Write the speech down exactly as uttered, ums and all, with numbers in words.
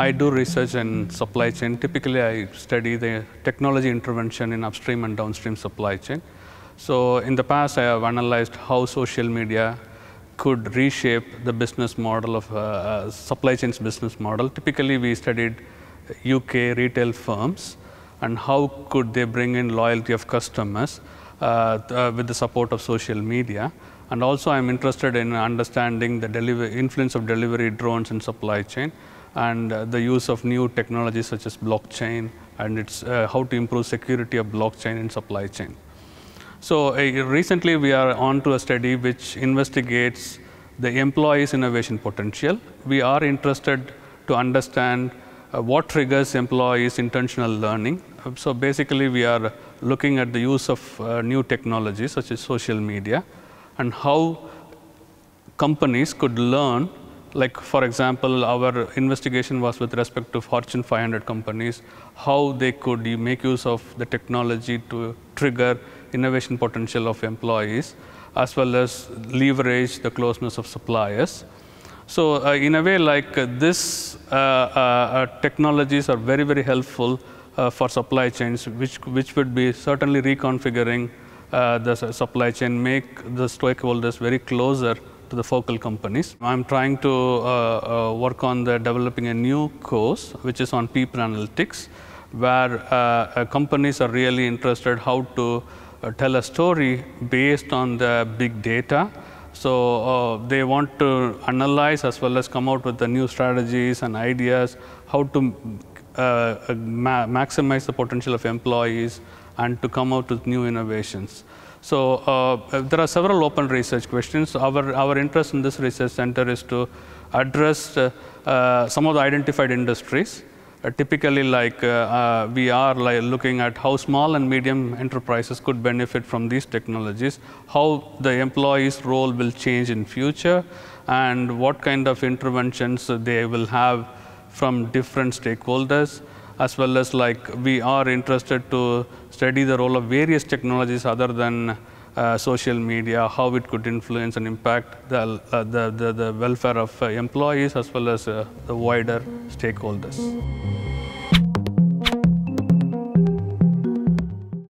I do research in supply chain. Typically, I study the technology intervention in upstream and downstream supply chain. So in the past, I have analyzed how social media could reshape the business model of uh, supply chain's business model. Typically, we studied U K retail firms and how could they bring in loyalty of customers uh, uh, with the support of social media. And also, I'm interested in understanding the delivery, influence of delivery drones in supply chain and uh, the use of new technologies such as blockchain and its, uh, how to improve security of blockchain in supply chain. So uh, recently, we are on to a study which investigates the employees' innovation potential. We are interested to understand uh, what triggers employees' intentional learning. So basically, we are looking at the use of uh, new technologies such as social media, and how companies could learn. Like, for example, our investigation was with respect to Fortune five hundred companies, how they could make use of the technology to trigger innovation potential of employees, as well as leverage the closeness of suppliers. So uh, in a way, like uh, this, uh, uh, uh, technologies are very, very helpful uh, for supply chains, which, which would be certainly reconfiguring Uh, the supply chain, make the stakeholders very closer to the focal companies. I'm trying to uh, uh, work on the developing a new course, which is on people analytics, where uh, uh, companies are really interested how to uh, tell a story based on the big data. So uh, they want to analyze as well as come out with the new strategies and ideas, how to uh, ma maximize the potential of employees, and to come out with new innovations. So uh, there are several open research questions. Our, our interest in this research center is to address uh, uh, some of the identified industries. Uh, typically, like uh, uh, we are like, looking at how small and medium enterprises could benefit from these technologies, how the employees' role will change in future, and what kind of interventions they will have from different stakeholders, as well as like we are interested to study the role of various technologies other than uh, social media, how it could influence and impact the, uh, the, the, the welfare of uh, employees as well as uh, the wider stakeholders.